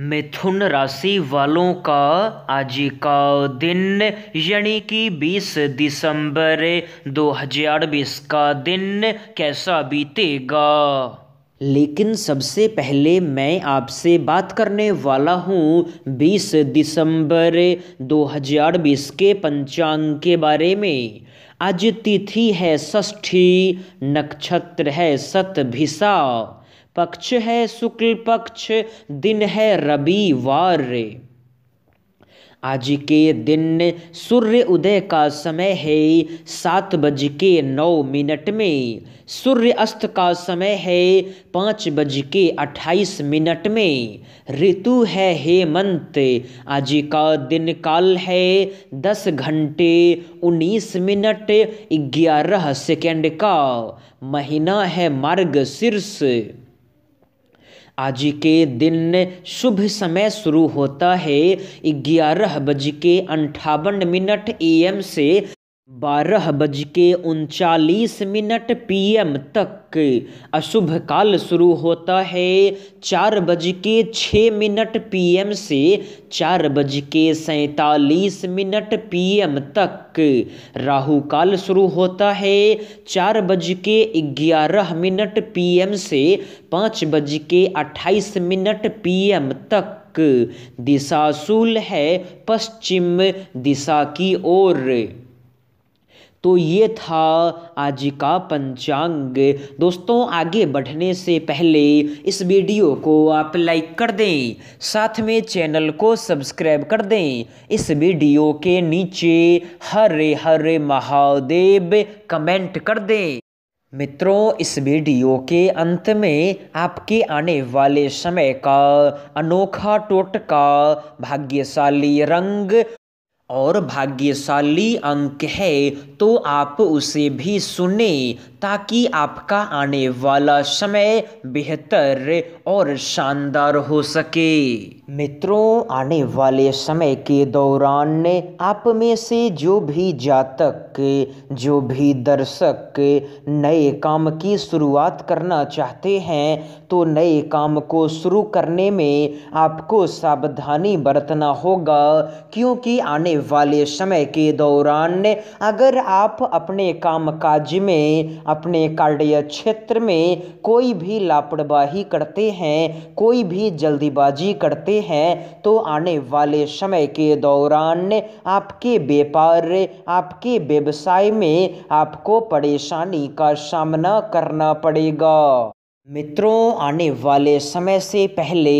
मिथुन राशि वालों का आज का दिन यानी कि 20 दिसंबर 2020 का दिन कैसा बीतेगा। लेकिन सबसे पहले मैं आपसे बात करने वाला हूँ 20 दिसंबर 2020 के पंचांग के बारे में। आज तिथि है षष्ठी, नक्षत्र है शतभिषा, पक्ष है शुक्ल पक्ष, दिन है रविवार। आज के दिन सूर्य उदय का समय है 7:09 में, सूर्य अस्त का समय है 5:28 में। ऋतु है हेमंत। आज का दिन काल है 10:19:11 का। महीना है मार्गशीर्ष। आज के दिन शुभ समय शुरू होता है 11:58 AM से 12:39 PM तक। अशुभ काल शुरू होता है 4:06 PM से 4:47 PM तक। राहु काल शुरू होता है 4:11 PM से 5:28 PM तक। दिशाशूल है पश्चिम दिशा की ओर। तो ये था आज का पंचांग। दोस्तों, आगे बढ़ने से पहले इस वीडियो को आप लाइक कर दें, साथ में चैनल को सब्सक्राइब कर दें। इस वीडियो के नीचे हर हर महादेव कमेंट कर दें। मित्रों, इस वीडियो के अंत में आपके आने वाले समय का अनोखा टोटका, भाग्यशाली रंग और भाग्यशाली अंक है, तो आप उसे भी सुने ताकि आपका आने वाला समय बेहतर और शानदार हो सके। मित्रों, आने वाले समय के दौरान आप में से जो भी जातक, जो भी दर्शक नए काम की शुरुआत करना चाहते हैं, तो नए काम को शुरू करने में आपको सावधानी बरतना होगा, क्योंकि आने वाले समय के दौरान अगर आप अपने कामकाज में, अपने कार्य क्षेत्र में कोई भी लापरवाही करते हैं, कोई भी जल्दीबाजी करते हैं, तो आने वाले समय के दौरान आपके व्यापार, आपके व्यवसाय में आपको परेशानी का सामना करना पड़ेगा। मित्रों, आने वाले समय से पहले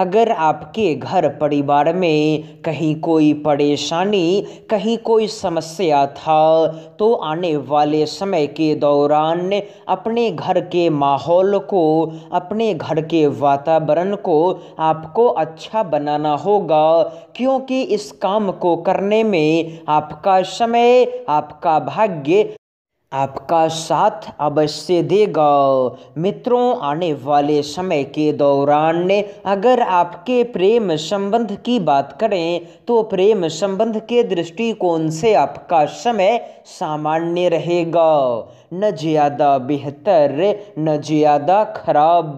अगर आपके घर परिवार में कहीं कोई परेशानी, कहीं कोई समस्या था, तो आने वाले समय के दौरान अपने घर के माहौल को, अपने घर के वातावरण को आपको अच्छा बनाना होगा, क्योंकि इस काम को करने में आपका समय, आपका भाग्य आपका साथ अवश्य देगा। मित्रों, आने वाले समय के दौरान अगर आपके प्रेम संबंध की बात करें, तो प्रेम संबंध के दृष्टिकोण से आपका समय सामान्य रहेगा, न ज़्यादा बेहतर न ज़्यादा खराब।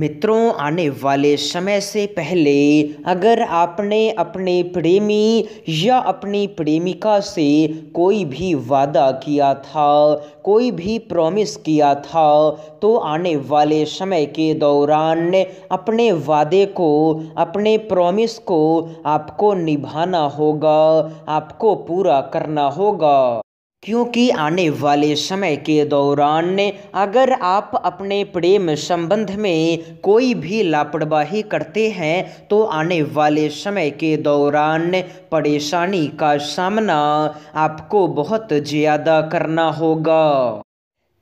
मित्रों, आने वाले समय से पहले अगर आपने अपने प्रेमी या अपनी प्रेमिका से कोई भी वादा किया था, कोई भी प्रॉमिस किया था, तो आने वाले समय के दौरान अपने वादे को, अपने प्रॉमिस को आपको निभाना होगा, आपको पूरा करना होगा, क्योंकि आने वाले समय के दौरान अगर आप अपने प्रेम संबंध में कोई भी लापरवाही करते हैं, तो आने वाले समय के दौरान परेशानी का सामना आपको बहुत ज़्यादा करना होगा।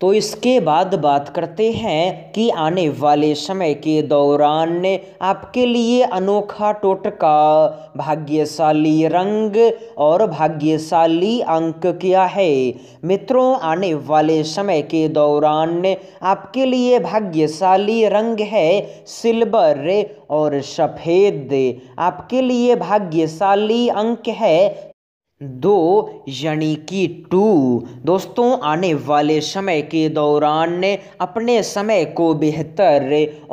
तो इसके बाद बात करते हैं कि आने वाले समय के दौरान आपके लिए अनोखा टोटका, भाग्यशाली रंग और भाग्यशाली अंक क्या है। मित्रों, आने वाले समय के दौरान आपके लिए भाग्यशाली रंग है सिल्वर और सफ़ेद। आपके लिए भाग्यशाली अंक है दो यानी कि टू दोस्तों आने वाले समय के दौरान अपने समय को बेहतर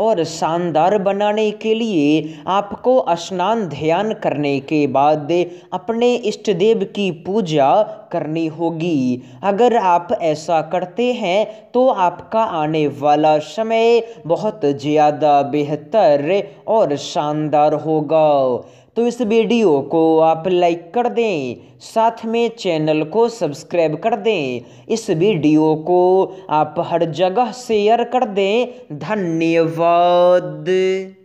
और शानदार बनाने के लिए आपको स्नान ध्यान करने के बाद अपने इष्ट देव की पूजा करनी होगी। अगर आप ऐसा करते हैं तो आपका आने वाला समय बहुत ज़्यादा बेहतर और शानदार होगा। तो इस वीडियो को आप लाइक कर दें, साथ में चैनल को सब्सक्राइब कर दें, इस वीडियो को आप हर जगह शेयर कर दें। धन्यवाद।